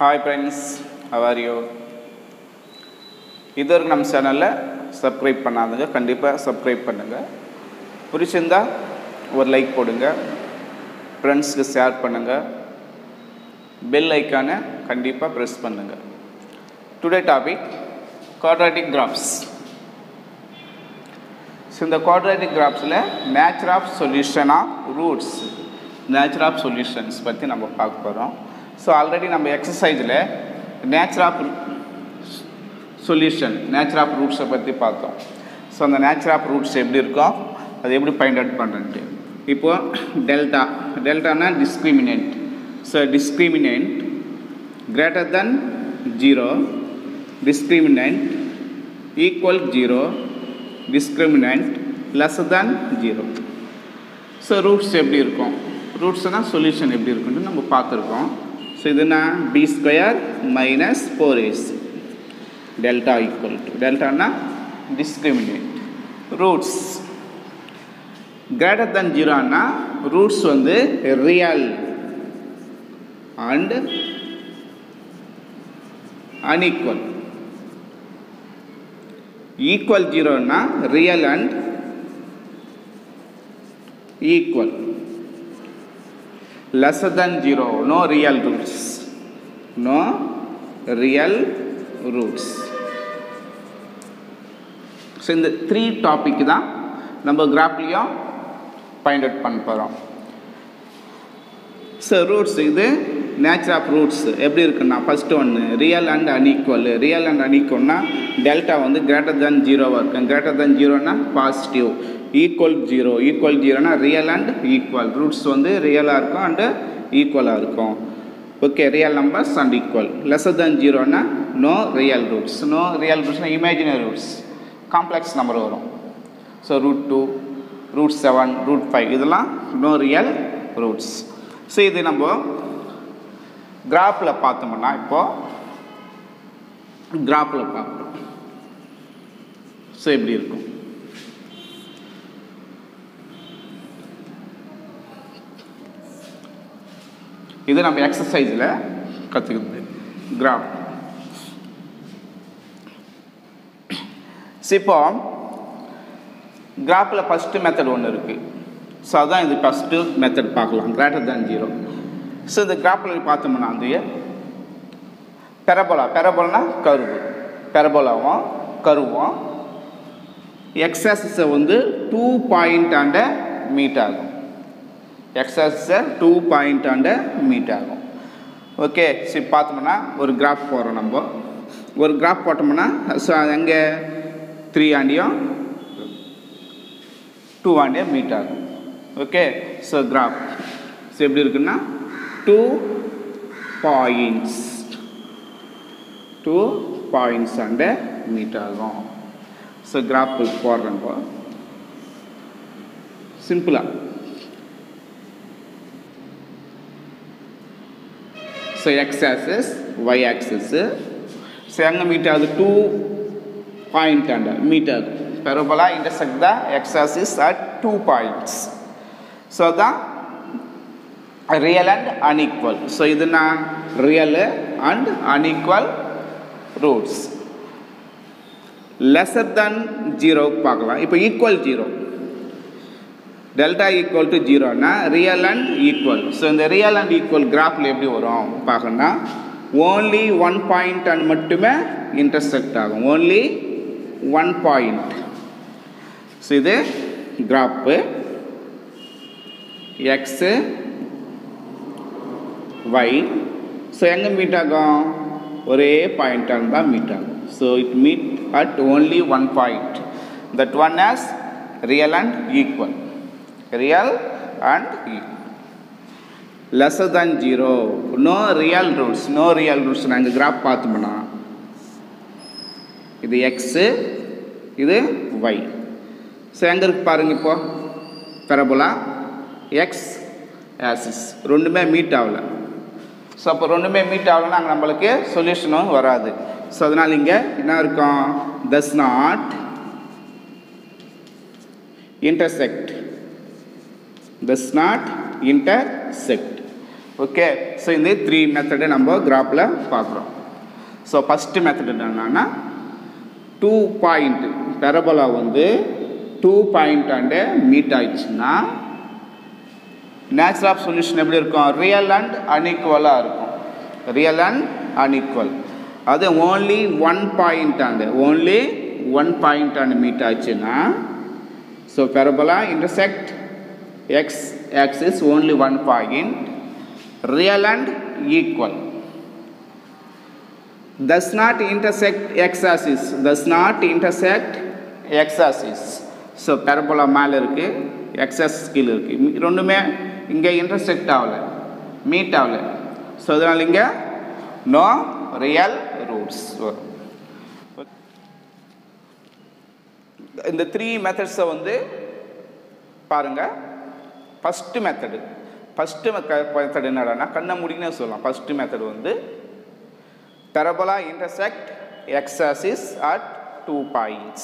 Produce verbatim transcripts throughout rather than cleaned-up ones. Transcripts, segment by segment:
Hi friends, how are you? Idhar nam channel la subscribe pannadunga, kandipa subscribe pannunga. Purichindha or like podunga, friends ku share pannunga, bell icon na kandipa press pannunga. Today topic quadratic graphs. So in the quadratic graphs la nature of solution of roots, nature of solutions pathi namu paak porom. So already we exercise le nature of solution, nature of roots पत्ती पातो. So the nature of roots एब्दीर को अदेब्दी find out पढ़ने थे. इप्पो delta, delta ना discriminant. So discriminant greater than zero, discriminant equal zero, discriminant less than zero. So roots एब्दीर को, roots ना solution एब्दीर को ना हम पातर को. So this is b square minus four a c delta equal to delta na discriminant roots greater than zero na roots vandu real and unequal, equal zero na real and equal, lesser than zero, no real roots, no real roots. So in the three topic da number graph liya find out pan porom. So roots idu nature of roots eppadi irukna first one real and unequal, real and unequal na delta vandu greater than zero varkum, greater than zero na positive, equal zero, equal zero na real and equal, roots vandu real ah irukum and equal ah irukum, okay, real numbers and equal, lesser than zero na no real roots, no real roots na imaginary roots, complex number varum. So root two, root seven, root five idella no real roots. So idu nambo graph la paathumna ipo graph la paaprom. So eppadi irukum இது நம்ம எக்ஸசைஸ்ல கத்துக்கிறது graph. இப்போ கிராஃப்ல first method ஒன்னு இருக்கு. So அதான் இது first method பார்க்கலாம். Greater than zero. So இந்த கிராஃப்ல பார்த்தோம்னா அந்த பரபோலா, பரபோலானா கர்வ், பரபோலாவும் கர்வும் x axis வந்து two point and மீட்டர் ஆகும். X axis two point and meter ஆகும். ஓகே, சோ பாத்தோம்னா ஒரு கிராஃப் போறோம் நம்ம. ஒரு கிராஃப் போட்டோம்னா சோ அங்க three ஆண்டியும் two ஆண்டியும் மீட்டர் ஆகும். ஓகே, சோ கிராஃப் சோ எப்படி இருக்குன்னா two points, two points and meter ஆகும். சோ கிராஃப் போறோம் நம்ம. சிம்பிளா so x axis, y axis, so yanga meter adu two point and meter parabola intersect the x axis at two points, so the real and unequal, so idna real and unequal roots, lesser than zero paakalam. Ipo equal zero, delta equal to zero na real and equal. So in the real and equal graph la eppadi varum paakana only one point and mattume intersect agum, only one point. So idu graph x y, so enga meet agum ore point and da meet agum, so it meet at only one point, that one as real and equal, real and equal, lesser than zero, no real roots, no real roots. Now the graph பார்த்தோம்னா இது x, இது y, so எங்க இருக்கு பாருங்க. இப்போ parabola x axis ரெண்டுமே meet ஆகல, so அப்ப ரெண்டுமே மீட் ஆகலனா அங்க நமக்கு சொல்யூஷனும் வராது. சோ அதனால இங்க என்ன இருக்கும், does not intersect, does not intersect. Okay, so in the three method number graph la paakrom. So first method enna two point parabola vandu two point and meet aichna natural of solution eppadi irukum real and unequal ah irukum real and unequal adu only one point and only one point and meet aichna so parabola intersect x axis only one point real and equal does not intersect x axis does not intersect x axis so parabola மேல இருக்கு x axis கீழ இருக்கு ரெண்டுமே இங்க intersect ஆவல meet ஆவல so அதனால இங்க no real roots இந்த three methods வந்து பாருங்க first method First method enna kanna mudina sollaam first method vandu parabola intersect x axis at two points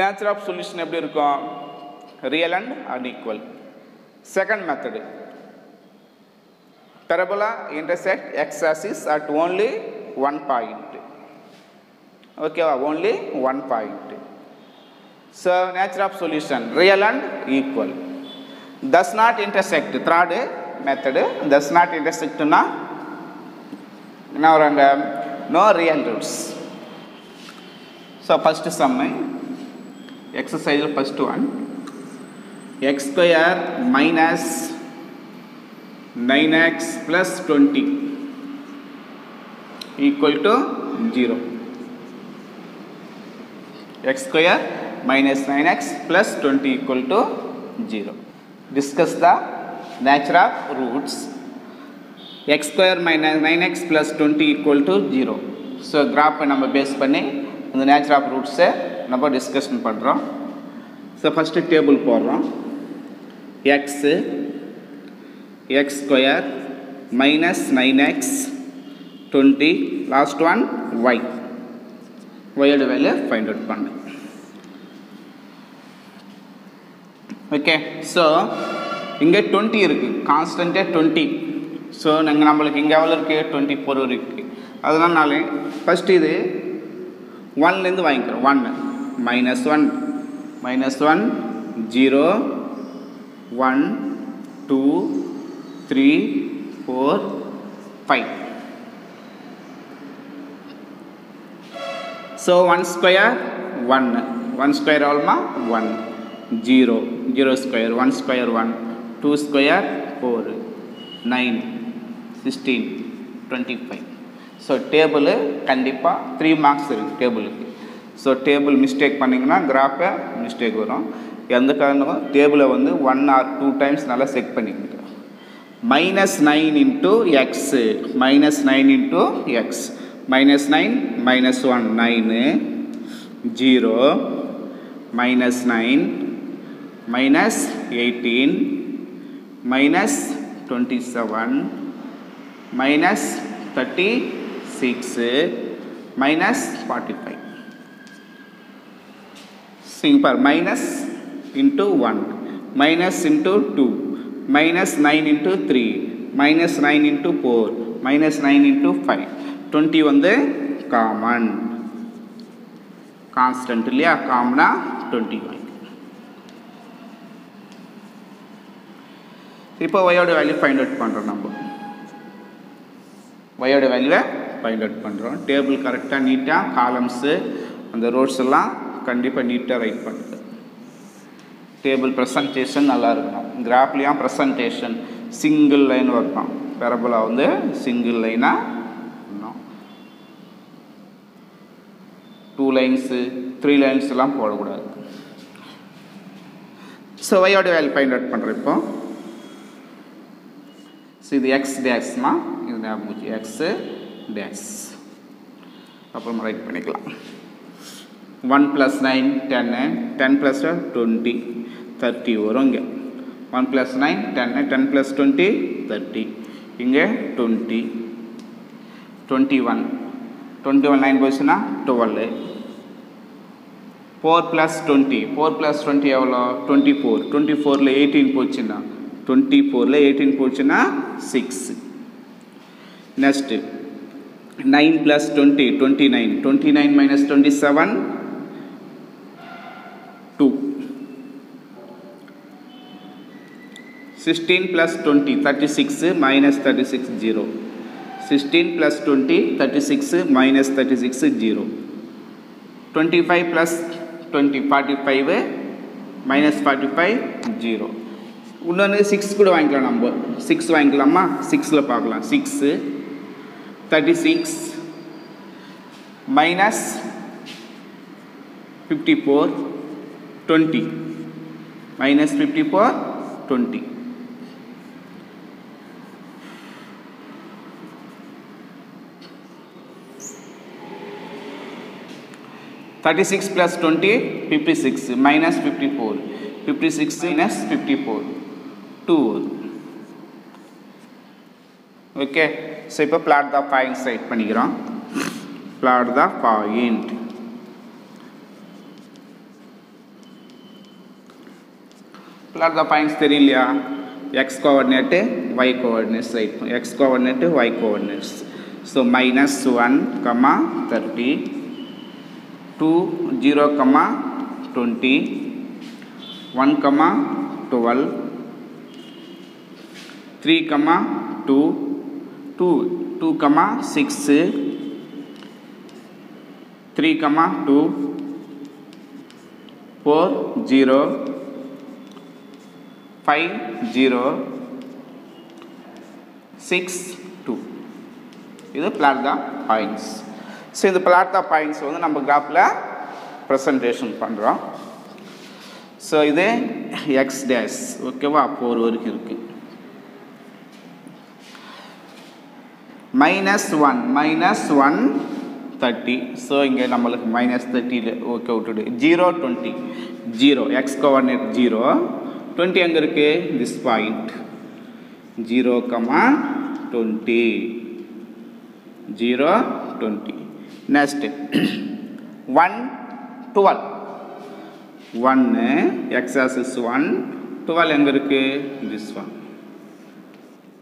nature of solution eppadi irukum real and unequal second method parabola intersect x axis at only one point okay only one point so nature of solution real and equal does not intersect third method does not intersect na enna varanga no real roots so first sum exercise first one x square minus nine x plus twenty equal to zero x square minus nine x plus twenty equal to zero Discuss the nature of roots. X square minus nine x plus twenty equal to zero. So graph पे number base पने इंदु nature of roots से number discussion पढ़ रहा. So first table पढ़ रहा. X x square minus nine x twenty last one y. Y का value find out पढ़ने. Okay so inga twenty irukku constant twenty so nanga namalukku inga avlo irukku twenty-four irukku adanalale first idu one la indu vaangikrom one minus one minus one zero one two three four five so one square one one square alma one zero zero square one square one two square four nine sixteen twenty-five so table kandipa three marks irukku table so table mistake panningna graph mistake varum endha karanam table la vandu one or two times nalla check pannikinga minus nine into x minus nine into x minus nine minus one nine zero minus nine minus eighteen minus twenty-seven minus thirty-six minus forty-five simple minus into one minus into two minus nine into three minus nine into four minus nine into five twenty வந்து common constant இல்லையா common twenty-one இப்போ y ஓட value find out பண்றோம் நம்ம y ஓட value find out பண்றோம் table கரெக்ட்டா நீட்டா காலம்ஸ் அந்த ரோட்ஸ் எல்லாம் கண்டிப்பா நீட்டா ரைட் பண்ணுங்க டேபிள் பிரசன்டேஷன் நல்லா இருக்கணும் கிராஃப்லயா பிரசன்டேஷன் சிங்கிள் லைன் வரணும் பாரபோலா வந்து சிங்கிள் லைனா வரணும் two lines three lines எல்லாம் போட கூடாது சோ y ஓட வேல்யூ ஃபைண்ட் அவுட் பண்றோம் இப்போ See the x dash ma இது ஞாபகம் x dash அப்புறம் ரைட் பண்ணிக்கலாம் one plus nine ten ten plus twenty thirty வருங்க one plus nine ten ten plus twenty thirty இங்க twenty twenty-one twenty-one nine போச்சுனா twelve four plus twenty four plus twenty எவ்வளோ twenty-four twenty-four ல eighteen போச்சுனா twenty-four. eighteen போச்சுனா six. Next, nine plus twenty, twenty-nine. twenty-nine minus twenty-seven, two. sixteen plus twenty, thirty-six, minus thirty-six, zero. sixteen plus twenty, thirty-six, minus thirty-six, zero. twenty-five plus twenty, forty-five, minus forty-five, zero. six could angle number. six angle number, six la paakala. six, thirty-six, minus fifty-four, twenty. Minus fifty-four, twenty. thirty-six plus twenty, fifty-six, minus fifty-four. fifty-six minus fifty-four, two. Okay, so now plot the point side. Plot the point. Plot the points there. X coordinate, Y coordinates. Right? X coordinate, Y coordinates. So minus one, comma, thirty. two, zero, comma, twenty, one, comma, twelve, three, comma, two, two, two, comma, six, three, comma, two, four, zero, five, zero, six, two. This is plot the points. So, the plot the points on the graph la presentation. So, this is x dash. Okay, four. Minus one, minus one, thirty. So, inge minus thirty. Okay, zero, twenty. zero, x coordinate zero. twenty angle this point. zero, comma, twenty. zero, twenty. Next, one, twelve. one, x axis one, twelve angle this one.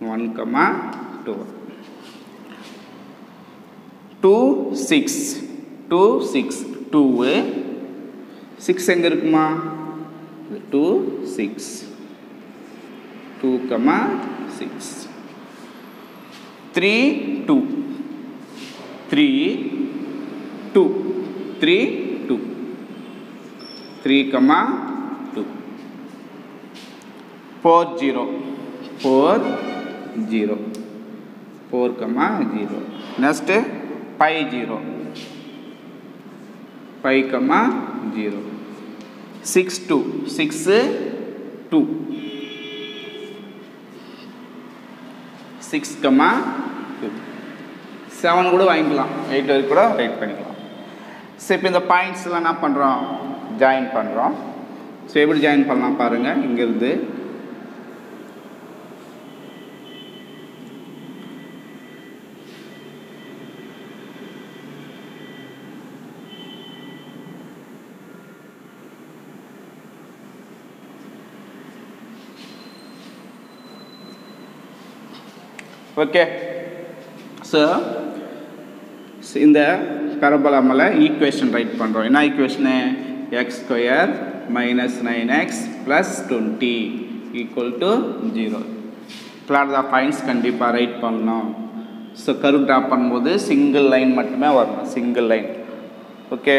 one, comma, twelve. two, six. two, six. two, six angle two, six. two, comma, six. three, two. three, two, three, two, three, comma, two, four, zero, four, zero, four, comma, zero. Next, five, zero, five, comma, zero, six, two, six, two, six, comma, two, seven, eight, eight. So, if you have points, join the so, you join the okay. So, so in the parabola mala equation write pandrom enna equation x square minus nine x plus twenty equal to zero plot the points kandipa write pannum so curve draw pannumbodhu single line mattume varum single line okay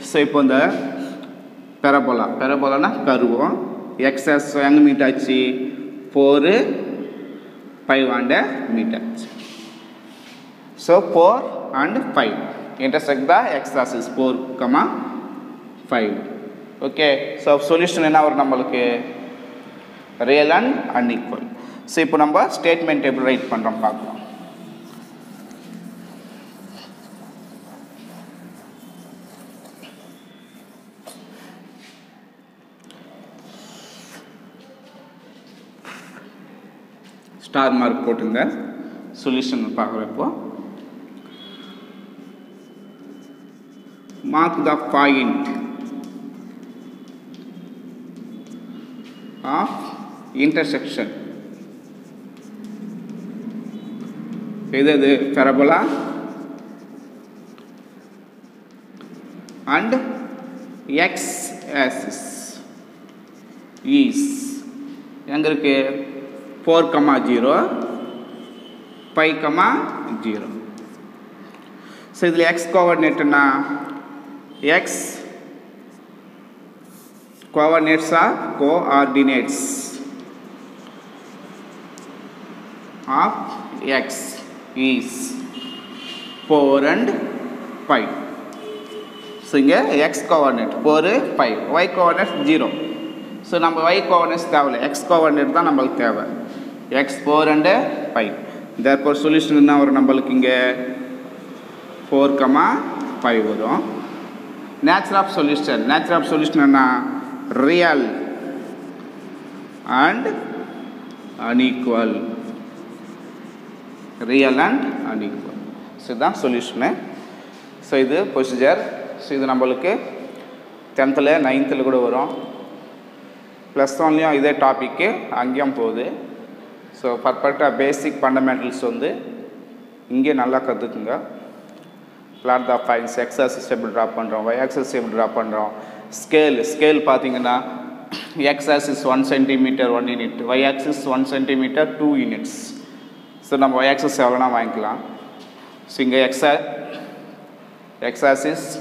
so ipo the parabola parabola na curve x axis yang meter achi four five and meter so four and five intersect the x-axis four, five. Okay, so solution in our number real and unequal. So now number statement table write pandram paakalam. Star mark potunga solution paakalam. Mark the point of intersection. Either the parabola and x-axis is four comma zero, pi comma zero. So this x coordinate na x coordinates are coordinates of x is four and pi. So, x coordinate four, five, y coordinate zero. So, we y coordinates have x coordinate we have x four and five. Therefore, solution is four, five. Nature of solution. Nature of solution is real and unequal. Real and unequal. So, the solution. So, this procedure. So, this number is tenth and ninth. Plus only this topic is so, for basic fundamentals, here are plot the finds, x-axis table drop, y-axis table drop, scale, scale x-axis is one centimeter, one unit, y-axis one centimeter, two units. So, we y-axis so, x-axis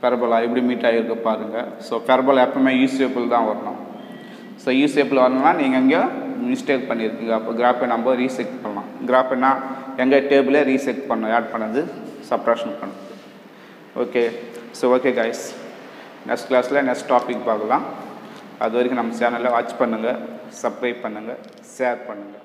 parabola every meter irukku paarenga so parabola appume u shape la varum so u shape la varna neenga enga mistake pannirukku appo graph e number reset pannalam graph na enga table reset panna add pannadhu subtraction pannadhu okay so okay guys next class la next topic paakalam adhu varaikum nam channel la watch pannunga subscribe pannunga share pannunga.